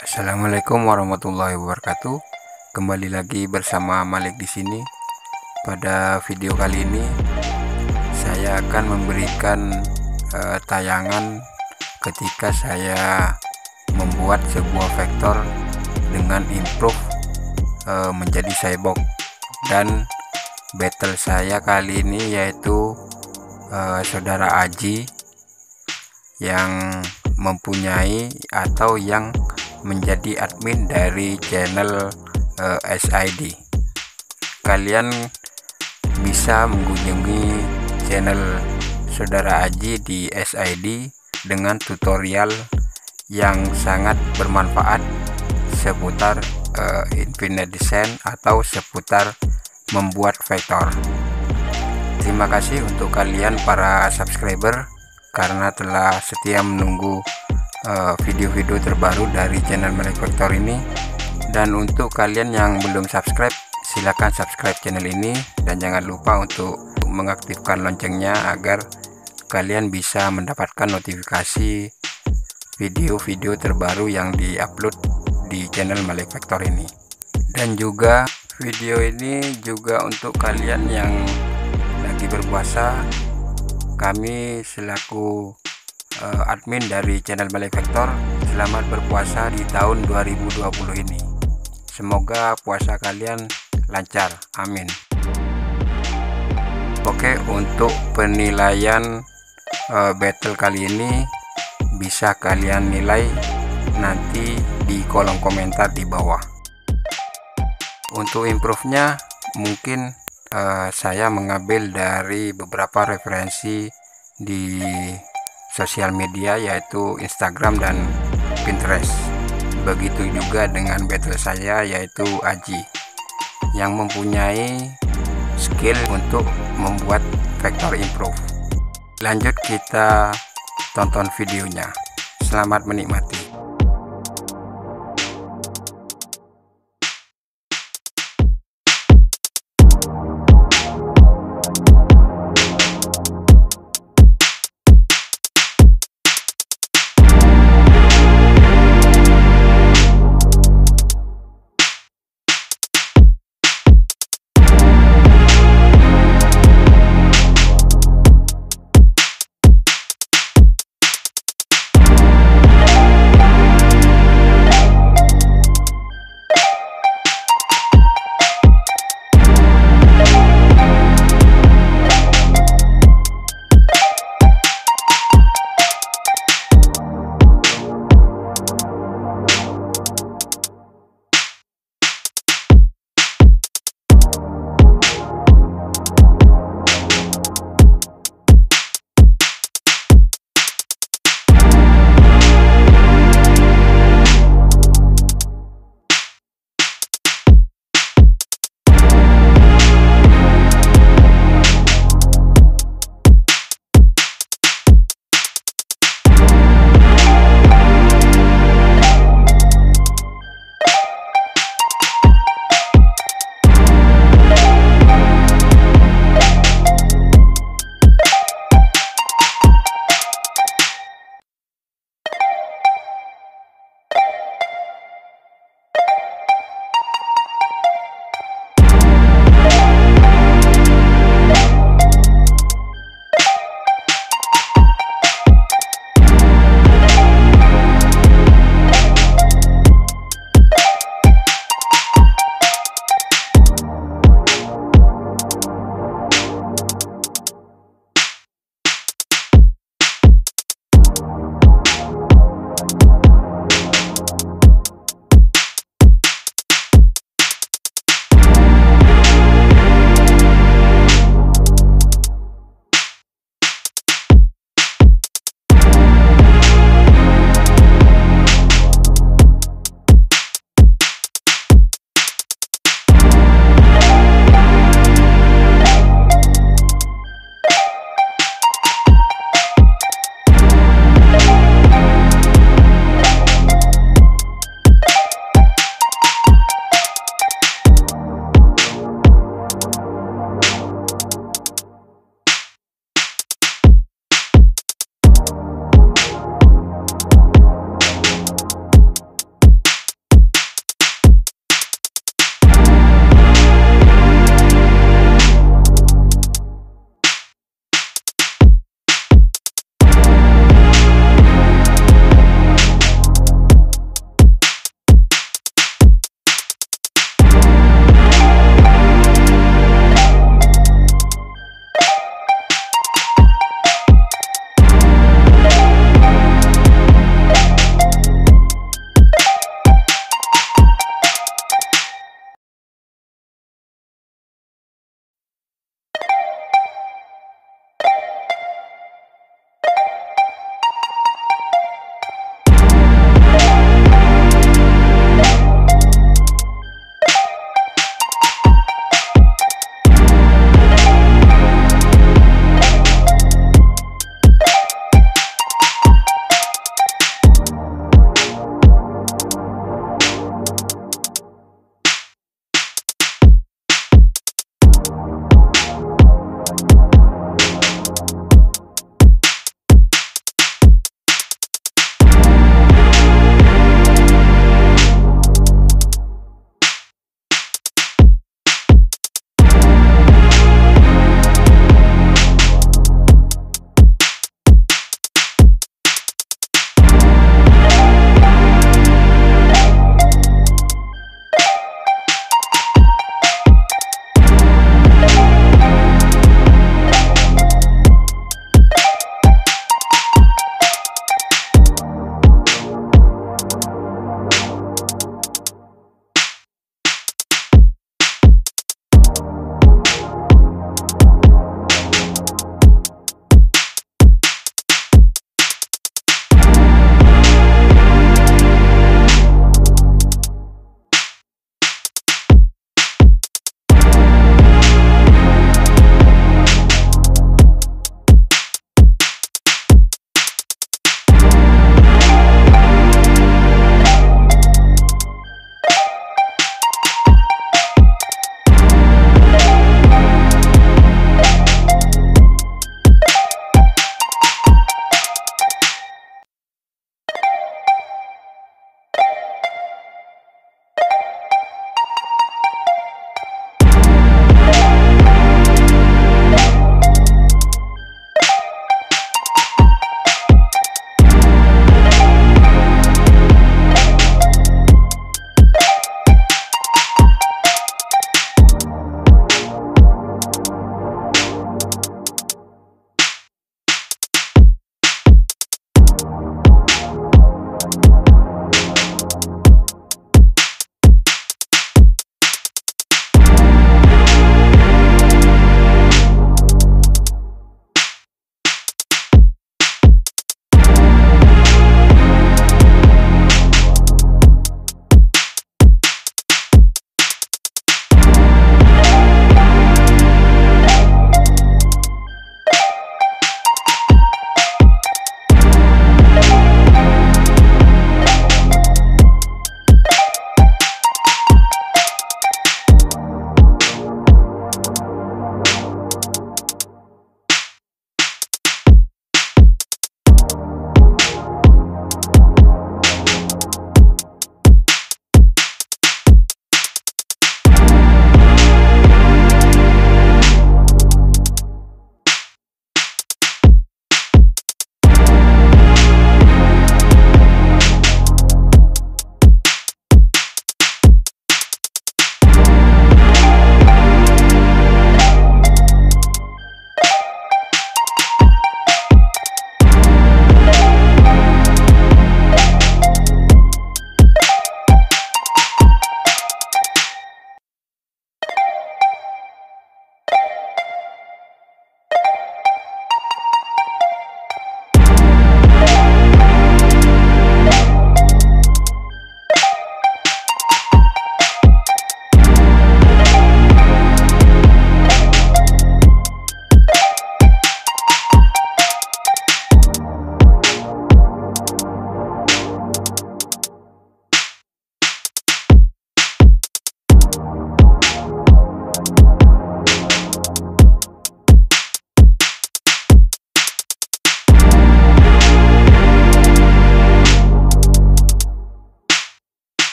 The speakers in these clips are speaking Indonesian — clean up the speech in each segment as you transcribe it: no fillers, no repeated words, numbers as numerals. Assalamualaikum warahmatullahi wabarakatuh. Kembali lagi bersama Malik di sini. Pada video kali ini saya akan memberikan tayangan ketika saya membuat sebuah vektor dengan improve menjadi cyborg. Dan battle saya kali ini yaitu saudara Aji yang mempunyai atau yang menjadi admin dari channel SID. Kalian bisa mengunjungi channel saudara Aji di SID dengan tutorial yang sangat bermanfaat seputar Infinite Design atau seputar membuat vektor. Terima kasih untuk kalian para subscriber karena telah setia menunggu video-video terbaru dari channel MaliQ Vector ini. Dan untuk kalian yang belum subscribe, silahkan subscribe channel ini dan jangan lupa untuk mengaktifkan loncengnya agar kalian bisa mendapatkan notifikasi video-video terbaru yang diupload di channel MaliQ Vector ini. Dan juga video ini juga untuk kalian yang lagi berpuasa. Kami selaku admin dari channel MaliQ Vector, selamat berpuasa di tahun 2020 ini. Semoga puasa kalian lancar, amin. Oke, untuk penilaian battle kali ini bisa kalian nilai nanti di kolom komentar di bawah. Untuk improve-nya mungkin saya mengambil dari beberapa referensi di sosial media yaitu Instagram dan Pinterest. Begitu juga dengan battle saya yaitu Aji yang mempunyai skill untuk membuat vektor improve. Lanjut kita tonton videonya. Selamat menikmati.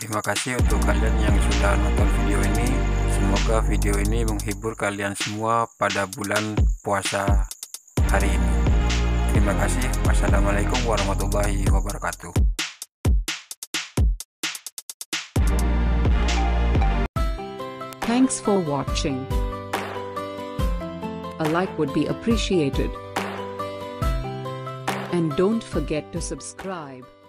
Terima kasih untuk kalian yang sudah nonton video ini. Semoga video ini menghibur kalian semua pada bulan puasa hari ini. Terima kasih. Wassalamualaikum warahmatullahi wabarakatuh. Thanks for watching. A like would be appreciated. And don't forget to subscribe.